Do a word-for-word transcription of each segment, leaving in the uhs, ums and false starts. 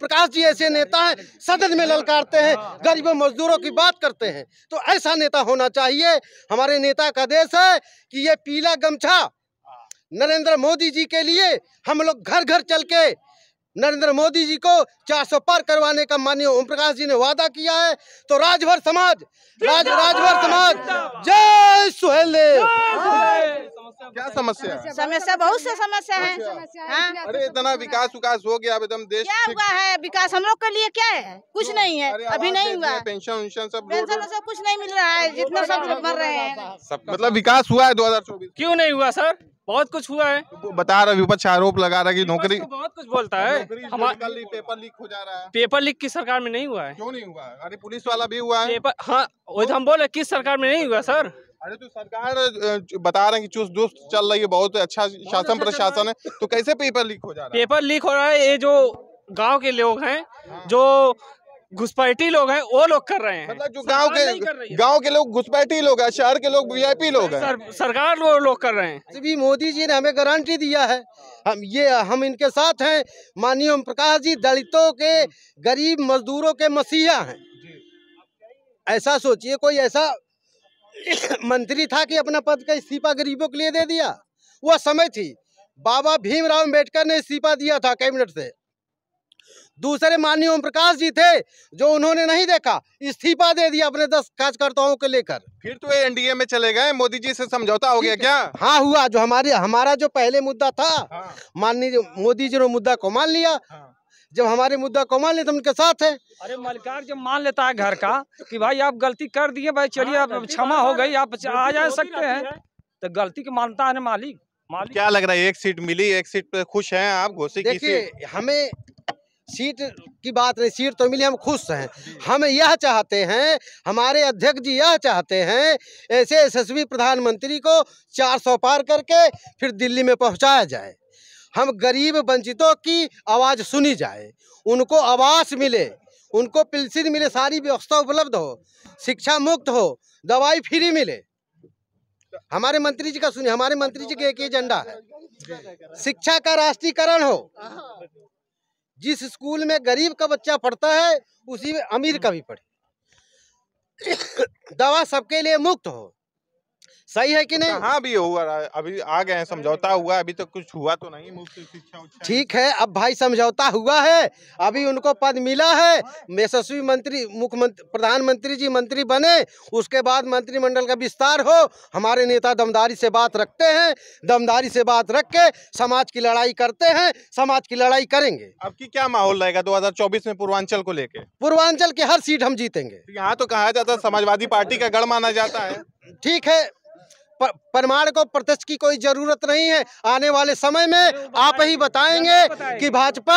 प्रकाश जी ऐसे नेता हैं, सदन में ललकारते हैं, गरीबों मजदूरों की बात करते हैं, तो ऐसा नेता होना चाहिए। हमारे नेता का देश है कि ये पीला गमछा नरेंद्र मोदी जी के लिए हम लोग घर घर चल के नरेंद्र मोदी जी को चार सौ पार करवाने का माननीय ओम प्रकाश जी ने वादा किया है। तो राजभर समाज राज राजभर समाज जय सुहेले। क्या समस्या है? समस्या बहुत से समस्या है। अरे इतना विकास विकास हो गया, अब एकदम देश क्या हुआ है? विकास हम लोग के लिए क्या है? कुछ नहीं है, अभी नहीं हुआ। पेंशन सब सब कुछ नहीं मिल रहा है, जितना सब लोग मर रहे हैं। मतलब विकास हुआ है दो हजार चौबीस? क्यों नहीं हुआ सर, बहुत कुछ हुआ है। तो बता रहा विपक्ष आरोप लगा रहा है कि नौकरी बहुत कुछ बोलता है। हमारे पेपर लीक हो जा रहा है। पेपर लीक किस सरकार में नहीं हुआ है? क्यों नहीं हुआ है? अरे पुलिस वाला भी हुआ है। हाँ वही तो हम बोल रहे हैं, किस सरकार में नहीं हुआ सर? अरे तो सरकार बता रहे हैं कि चुस्त दुरुस्त चल रही है, बहुत अच्छा शासन प्रशासन है, तो कैसे पेपर लीक हो जा रहा है? पेपर लीक हो रहा है ये जो गांव के लोग हैं, जो घुसपैठी लोग हैं, वो लोग कर रहे हैं। मतलब जो गांव के गांव के लोग घुसपैठी लोग हैं, शहर के लोग वीआईपी लोग हैं, सर, सरकार लोग लो कर रहे हैं। अभी मोदी जी ने हमें गारंटी दिया है, हम ये हम इनके साथ हैं। माननीय ओम प्रकाश जी दलितों के, गरीब मजदूरों के मसीहा हैं। ऐसा सोचिए, कोई ऐसा मंत्री था कि अपना पद का इस्तीफा गरीबों के लिए दे दिया? वह समय थी, बाबा भीमराव अम्बेडकर ने इस्तीफा दिया था कैबिनेट से। दूसरे माननीय ओम प्रकाश जी थे जो उन्होंने नहीं देखा, इस्तीफा दे दिया अपने दस कार्यकर्ताओं को लेकर। फिर तो ये एनडीए में चले गए, मोदी जी से समझौता हो गया क्या? हाँ हुआ, जो हमारे हमारा जो पहले मुद्दा था, हाँ। माननीय मोदी जी ने मुद्दा को मान लिया। हाँ। जब हमारे मुद्दा को मान लेते उनके साथ है। अरे मलकार जब मान लेता है घर का कि भाई आप गलती कर दिए, भाई चलिए आप क्षमा हो गई, आप आ जा सकते हैं, तो गलती की मानता है ना मालिक। मालिक क्या लग रहा है, एक सीट मिली, एक सीट पे खुश हैं आप? घोसी की सीट, हमें सीट की बात नहीं, सीट तो मिली, हम खुश हैं। हम यह चाहते हैं, हमारे अध्यक्ष जी यह चाहते हैं ऐसे यशस्वी प्रधानमंत्री को चार सौ पार करके फिर दिल्ली में पहुँचाया जाए, हम गरीब वंचितों की आवाज़ सुनी जाए, उनको आवास मिले, उनको पेंशन मिले, सारी व्यवस्था उपलब्ध हो, शिक्षा मुक्त हो, दवाई फ्री मिले। हमारे मंत्री जी का सुनिए, हमारे मंत्री जी का एक ही एजेंडा है, शिक्षा का राष्ट्रीयकरण हो, जिस स्कूल में गरीब का बच्चा पढ़ता है उसी में अमीर का भी पढ़े, दवा सबके लिए मुफ्त हो। सही है कि नहीं? हाँ भी हुआ, अभी आ गए हैं, समझौता हुआ, अभी तो कुछ हुआ तो नहीं, मुफ्त शिक्षा। ठीक है, अब भाई समझौता हुआ है, अभी उनको पद मिला है, यशस्वी मंत्री मुख्यमंत्री प्रधानमंत्री जी मंत्री बने, उसके बाद मंत्रिमंडल का विस्तार हो। हमारे नेता दमदारी से बात रखते हैं, दमदारी से बात रख के समाज की लड़ाई करते हैं, समाज की लड़ाई करेंगे। अब की क्या माहौल रहेगा दो हजार चौबीस में पूर्वांचल को लेकर? पूर्वांचल की हर सीट हम जीतेंगे। यहाँ तो कहा जाता है समाजवादी पार्टी का गढ़ माना जाता है। ठीक है, प्रमाण को प्रत्यक्ष की कोई जरूरत नहीं है, आने वाले समय में आप ही बताएंगे कि भाजपा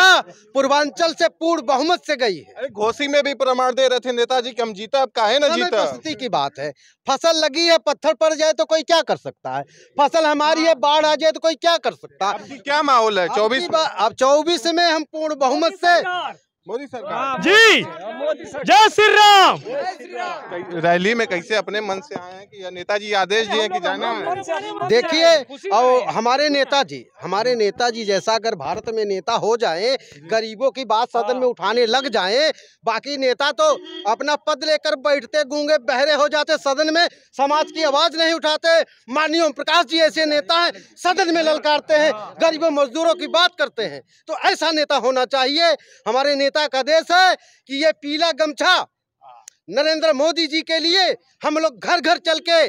पूर्वांचल से पूर्ण बहुमत से गई है। घोसी में भी प्रमाण दे रहे थे नेताजी कि हम जीता, अब काहे ना जीता? स्थिति की बात है, फसल लगी है, पत्थर पड़ जाए तो कोई क्या कर सकता है? फसल हमारी है, बाढ़ आ जाए तो कोई क्या कर सकता है? क्या माहौल है चौबीस? अब चौबीस में हम पूर्ण बहुमत से मोदी सरकार जी। जय श्री राम। रैली में कैसे अपने मन से आए हैं कि नेताजी आदेश दिए कि जाना है? देखिए, और हमारे नेताजी हमारे नेताजी जैसा अगर भारत में नेता हो जाए, गरीबों की बात सदन में उठाने लग जाए, बाकी नेता तो अपना पद लेकर बैठते, गूंगे बहरे हो जाते, सदन में समाज की आवाज नहीं उठाते। माननीय ओम प्रकाश जी ऐसे नेता है, सदन में ललकारते हैं, गरीबों मजदूरों की बात करते हैं, तो ऐसा नेता होना चाहिए। हमारे का देश है कि ये पीला गमछा नरेंद्र मोदी जी के लिए हम लोग घर घर चल के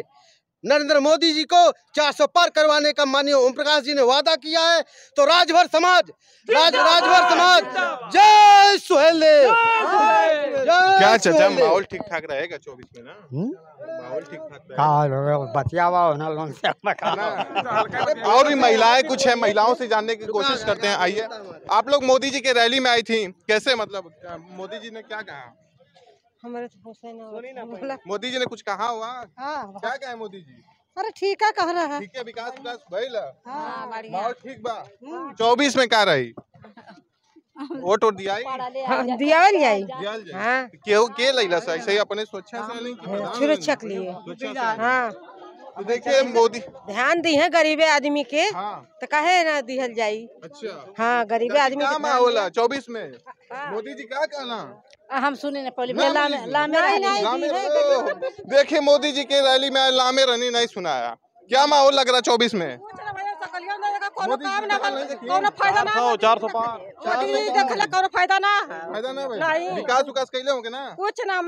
नरेंद्र मोदी जी को चार सौ पार करवाने का माननीय ओम प्रकाश जी ने वादा किया है। तो राजभर समाज राज राजभर समाज जय सुहेले। क्या चाचा, माहौल ठीक ठाक रहेगा चौबीस में ना? माहौल ठीक ठाक, बतिया हुआ। और भी महिलाएं कुछ है, महिलाओं से जानने की कोशिश करते हैं। आइए, आप लोग मोदी जी के रैली में आई थी, कैसे, मतलब मोदी जी ने क्या कहा? हमारे तो मोदी जी ने कुछ कहा हुआ? हाँ, क्या कहे मोदी जी? अरे ठीक है, कह रहा है ठीक है, विकास विकास भइल है, ठीक बा। चौबीस में का रही वोट वोट दिया के लैला से ऐसे ही अपने सुरक्षा से सुरक्षा के लिए। तो देखिए मोदी ध्यान दी है गरीबे आदमी के। हाँ। तो कहे ना दिहल जाई। अच्छा। हाँ, गरीबे आदमी का माहौल है चौबीस में? मोदी जी क्या कहना हम सुने पहले लामे लामे रहने देखिए मोदी जी के रैली में लामे रहने नहीं सुनाया। क्या माहौल लग रहा चौबीस में? विकास विकास कैले होंगे ना कुछ ना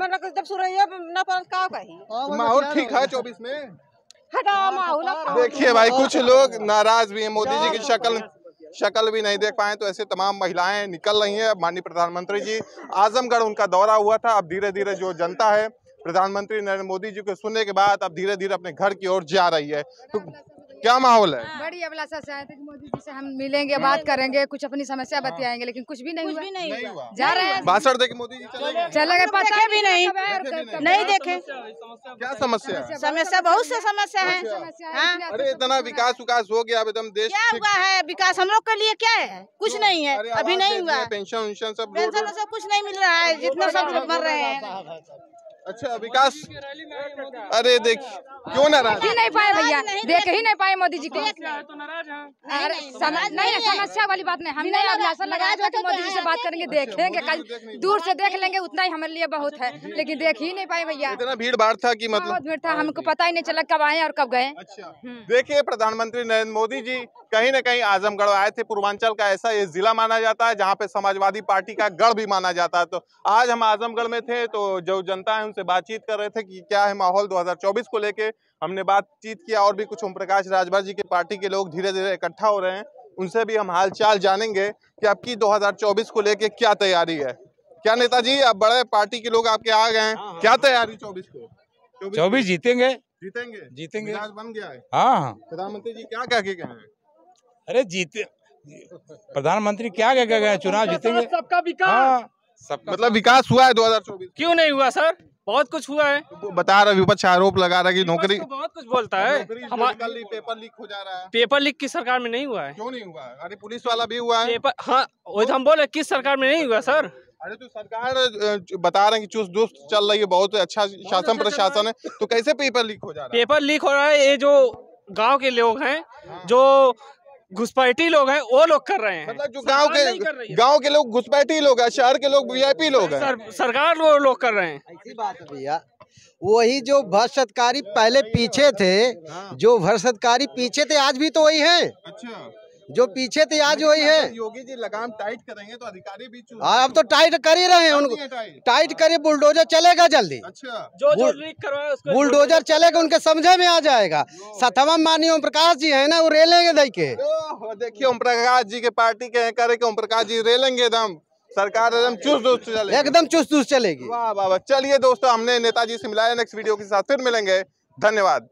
माहौल ठीक है चौबीस में। देखिए भाई कुछ लोग नाराज भी है, मोदी जी की शक्ल शक्ल भी नहीं देख पाए तो ऐसे तमाम महिलाएं निकल रही हैं। माननीय प्रधानमंत्री जी आजमगढ़ उनका दौरा हुआ था, अब धीरे धीरे जो जनता है प्रधानमंत्री नरेंद्र मोदी जी को सुनने के बाद अब धीरे धीरे अपने घर की ओर जा रही है। तो क्या माहौल है? बड़ी अभिलाषा से आए थे मोदी जी से हम मिलेंगे, बात करेंगे, कुछ अपनी समस्या बतियाएंगे, लेकिन कुछ भी नहीं हुआ, नहीं हुआ। हुआ। जा रहे हैं भाषण देके मोदी जी चले गए, पता भी नहीं नहीं देखे क्या समस्या है। समस्या बहुत से समस्या है। अरे इतना विकास विकास हो गया, अब एकदम देश क्या हुआ है विकास हम लोग के लिए? क्या है कुछ नहीं है, अभी नहीं हुआ। पेंशन वेंशन सब पेंशन सब कुछ नहीं मिल रहा है, जितना सब मर रहे हैं। अच्छा विकास, अरे देख क्यों नाराज ही नहीं पाए भैया, देख ही नहीं पाए मोदी जी को। नहीं समस्या वाली बात नहीं, हमने अभिलाषा लगाया था कि मोदी जी से बात करेंगे, देखेंगे, कल दूर से देख लेंगे, उतना ही हमारे लिए बहुत है, लेकिन देख ही नहीं पाए भैया। इतना भीड़ भाड़ था कि मतलब बहुत भीड़ था, हमको पता ही नहीं चला कब आए और कब गए। देखिए प्रधानमंत्री नरेंद्र मोदी जी कहीं न कहीं आजमगढ़ आए थे। पूर्वांचल का ऐसा ये जिला माना जाता है जहाँ पे समाजवादी पार्टी का गढ़ भी माना जाता है। तो आज हम आजमगढ़ में थे तो जो जनता है उनसे बातचीत कर रहे थे कि क्या है माहौल दो हज़ार चौबीस को लेके। हमने बातचीत किया और भी कुछ ओम प्रकाश राजभर जी के पार्टी के लोग धीरे धीरे इकट्ठा हो रहे हैं, उनसे भी हम हालचाल जानेंगे कि आपकी दो हज़ार चौबीस को लेके क्या तैयारी है। क्या नेताजी आप बड़े पार्टी के लोग आपके आ गए हैं, क्या तैयारी चौबीस को? चौबीस जीतेंगे जीतेंगे जीतेंगे आज बन गया है। हाँ प्रधानमंत्री जी क्या कह के गए? अरे जीते प्रधानमंत्री क्या कह के गए? चुनाव जीतेंगे, सबका विकास, सबका मतलब विकास हुआ है दो हज़ार चौबीस। क्यों नहीं हुआ सर? बहुत कुछ हुआ है। तो बता रहा विपक्ष आरोप लगा रहा है कि नौकरी बहुत कुछ बोलता है, नौकरी पेपर लीक हो जा रहा है। पेपर लीक किस सरकार में नहीं हुआ है? क्यों नहीं हुआ है? अरे पुलिस वाला भी हुआ है पेपर। हाँ वही तो हम बोले किस सरकार में नहीं हुआ सर। अरे तो सरकार बता रहे हैं कि चुस्त दुरुस्त चल रही है, बहुत अच्छा शासन प्रशासन है, तो कैसे पेपर लीक हो जा रहा है? पेपर लीक हो रहा है ये जो गाँव के लोग है, जो घुसपैठी लोग हैं, वो लोग कर रहे हैं। मतलब जो गांव के गांव के लोग घुसपैठी लोग हैं, शहर के लोग वीआईपी लोग हैं। सर, सरकार वो लोग कर रहे हैं। ऐसी बात है भैया, वही जो भ्रष्टाचारी पहले पीछे थे, जो भ्रष्टाचारी पीछे थे आज भी तो वही है। अच्छा जो पीछे थे आज वही है। योगी जी लगाम टाइट करेंगे तो अधिकारी भी अब तो टाइट कर ही रहे हैं उनको, टाइट करे बुलडोजर चलेगा जल्दी। अच्छा जो जो लीक करवाया उसको बुलडोजर चलेगा, उनके समझे में आ जाएगा। सतवा माननीय ओम प्रकाश जी है ना, वो रेलेंगे दई के। देखिए ओम प्रकाश जी के पार्टी के करे के ओम प्रकाश जी रेलेंगे एकदम, सरकार एकदम चुस्त चलेगी, एकदम चुस्त चलेगी। वाह वाह। चलिए दोस्तों हमने नेताजी से मिलाया, नेक्स्ट वीडियो के साथ फिर मिलेंगे, धन्यवाद।